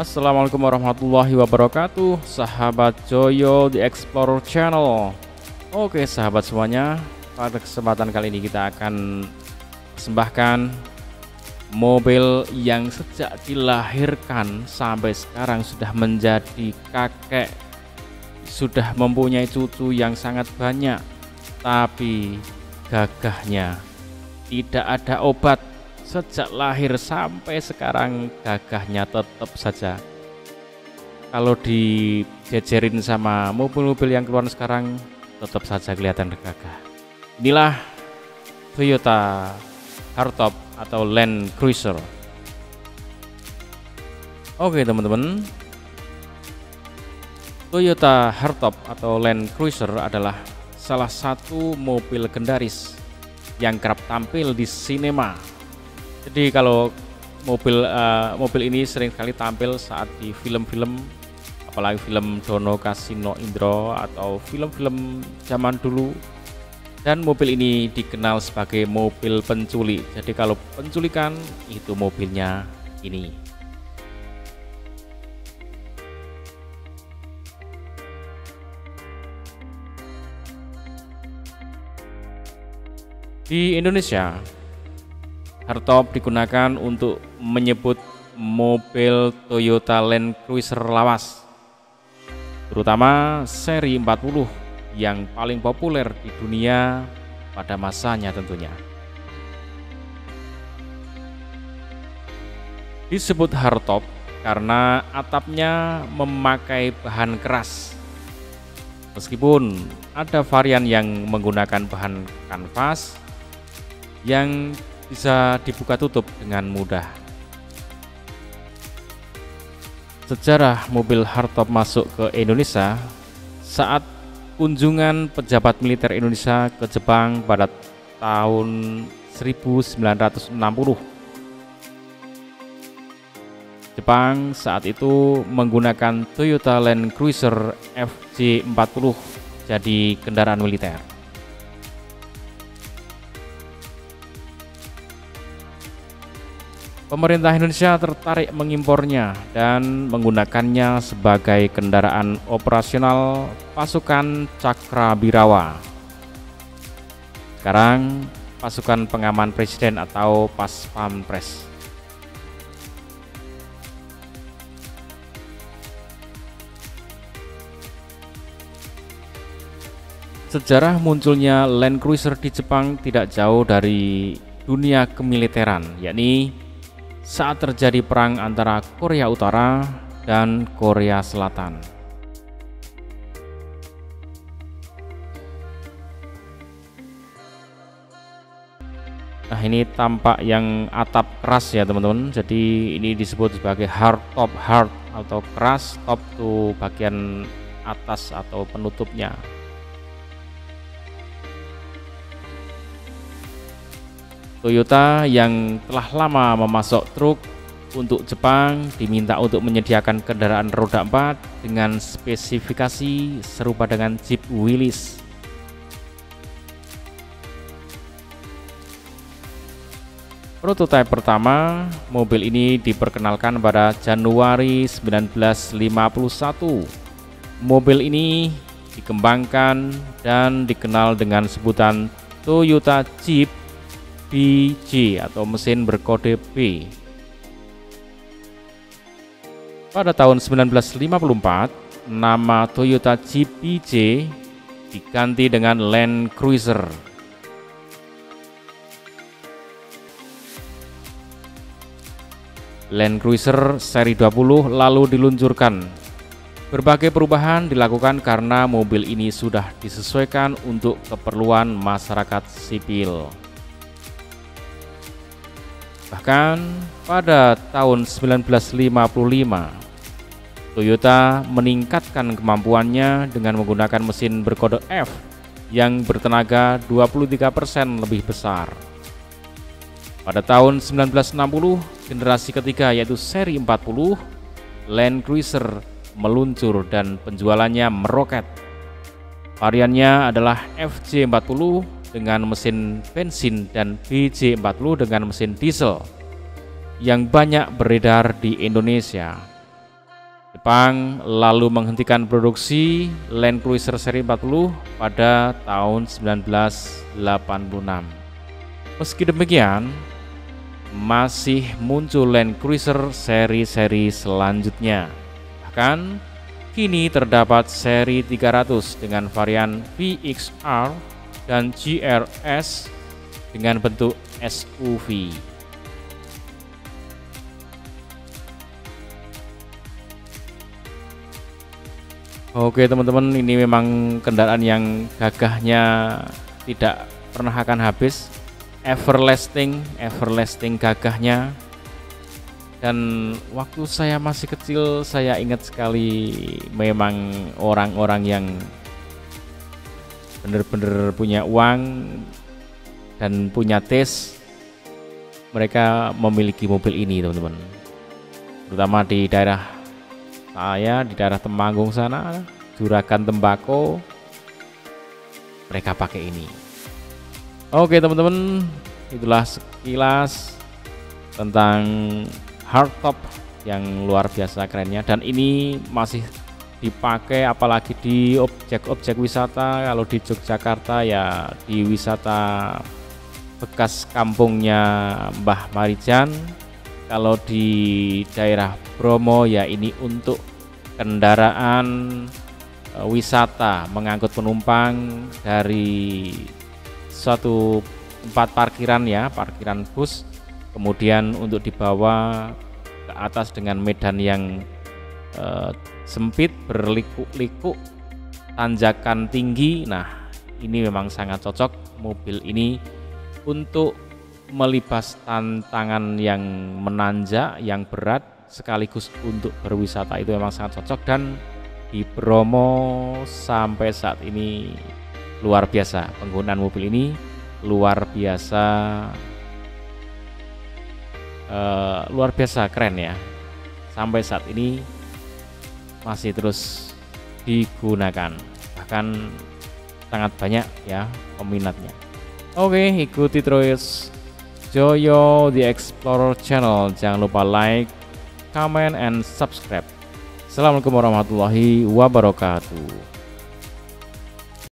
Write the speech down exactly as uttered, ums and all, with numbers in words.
Assalamualaikum warahmatullahi wabarakatuh, sahabat Joyo The Explorer Channel. Oke sahabat semuanya, pada kesempatan kali ini kita akan sembahkan mobil yang sejak dilahirkan sampai sekarang sudah menjadi kakek, sudah mempunyai cucu yang sangat banyak, tapi gagahnya tidak ada obat. Sejak lahir sampai sekarang gagahnya tetap saja. Kalau dijejerin sama mobil-mobil yang keluar sekarang, tetap saja kelihatan gagah. Inilah Toyota Hardtop atau Land Cruiser. Oke teman-teman, Toyota Hardtop atau Land Cruiser adalah salah satu mobil legendaris yang kerap tampil di sinema. Jadi kalau mobil uh, mobil ini sering sekali tampil saat di film-film, apalagi film Dono Kasino Indro atau film-film zaman dulu. Dan mobil ini dikenal sebagai mobil penculik. Jadi kalau penculikan itu mobilnya ini. Di Indonesia, Hardtop digunakan untuk menyebut mobil Toyota Land Cruiser lawas, terutama seri empat puluh yang paling populer di dunia pada masanya tentunya. Disebut Hardtop karena atapnya memakai bahan keras. Meskipun ada varian yang menggunakan bahan kanvas yang bisa dibuka tutup dengan mudah. Sejarah mobil Hardtop masuk ke Indonesia saat kunjungan pejabat militer Indonesia ke Jepang pada tahun seribu sembilan ratus enam puluh. Jepang saat itu menggunakan Toyota Land Cruiser F J empat puluh jadi kendaraan militer. Pemerintah Indonesia tertarik mengimpornya dan menggunakannya sebagai kendaraan operasional pasukan Cakrabirawa. Sekarang pasukan pengaman presiden atau Paspampres. Sejarah munculnya Land Cruiser di Jepang tidak jauh dari dunia kemiliteran, yakni saat terjadi perang antara Korea Utara dan Korea Selatan. Nah, ini tampak yang atap keras ya teman-teman. Jadi ini disebut sebagai hard top, hard atau keras, top tuh bagian atas atau penutupnya. Toyota yang telah lama memasok truk untuk Jepang diminta untuk menyediakan kendaraan roda empat dengan spesifikasi serupa dengan Jeep Willys. Prototipe pertama mobil ini diperkenalkan pada Januari seribu sembilan ratus lima puluh satu. Mobil ini dikembangkan dan dikenal dengan sebutan Toyota Jeep B J atau mesin berkode B. Pada tahun seribu sembilan ratus lima puluh empat, nama Toyota Jeep B J diganti dengan Land Cruiser. Land Cruiser seri dua puluh lalu diluncurkan. Berbagai perubahan dilakukan karena mobil ini sudah disesuaikan untuk keperluan masyarakat sipil. Bahkan pada tahun seribu sembilan ratus lima puluh lima, Toyota meningkatkan kemampuannya dengan menggunakan mesin berkode F yang bertenaga dua puluh tiga persen lebih besar. Pada tahun seribu sembilan ratus enam puluh, generasi ketiga yaitu seri empat puluh, Land Cruiser meluncur dan penjualannya meroket. Variannya adalah F J empat puluh dengan mesin bensin dan B J empat puluh dengan mesin diesel yang banyak beredar di Indonesia. Jepang lalu menghentikan produksi Land Cruiser seri empat puluh pada tahun seribu sembilan ratus delapan puluh enam. Meski demikian, masih muncul Land Cruiser seri-seri selanjutnya. Bahkan kini terdapat seri tiga ratus dengan varian V X R dan G R S dengan bentuk S U V. Oke teman-teman, ini memang kendaraan yang gagahnya tidak pernah akan habis, everlasting, everlasting gagahnya. Dan waktu saya masih kecil, saya ingat sekali memang orang-orang yang benar-benar punya uang dan punya taste, mereka memiliki mobil ini teman-teman, terutama di daerah saya, di daerah Temanggung sana, juragan tembakau, mereka pakai ini. Oke teman-teman, itulah sekilas tentang hardtop yang luar biasa kerennya, dan ini masih dipakai apalagi di objek-objek wisata. Kalau di Yogyakarta ya di wisata bekas kampungnya Mbah Marijan. Kalau di daerah Bromo ya ini untuk kendaraan wisata mengangkut penumpang dari suatu tempat parkiran ya, parkiran bus, kemudian untuk dibawa ke atas dengan medan yang eh, sempit, berlikuk-likuk, tanjakan tinggi. Nah, ini memang sangat cocok mobil ini untuk melibas tantangan yang menanjak, yang berat, sekaligus untuk berwisata. Itu memang sangat cocok, dan di Bromo sampai saat ini luar biasa penggunaan mobil ini, luar biasa uh, luar biasa keren ya, sampai saat ini masih terus digunakan, bahkan sangat banyak ya peminatnya. Oke, ikuti terus Joyo The Explorer Channel. Jangan lupa like, comment, and subscribe. Assalamualaikum warahmatullahi wabarakatuh.